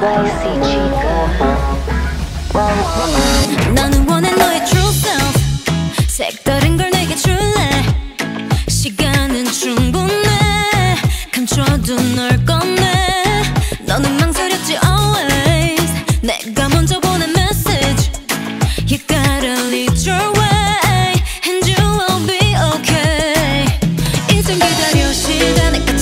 YC Chica. 나는 원해 너의 true self. 색다른 걸 내게 줄래. 시간은 충분해. 감춰둔 널 꺼내. 너는 망설였지 always. 내가 먼저 보낸 message. You gotta lead your way and you will be okay. 인생 기다려 시간에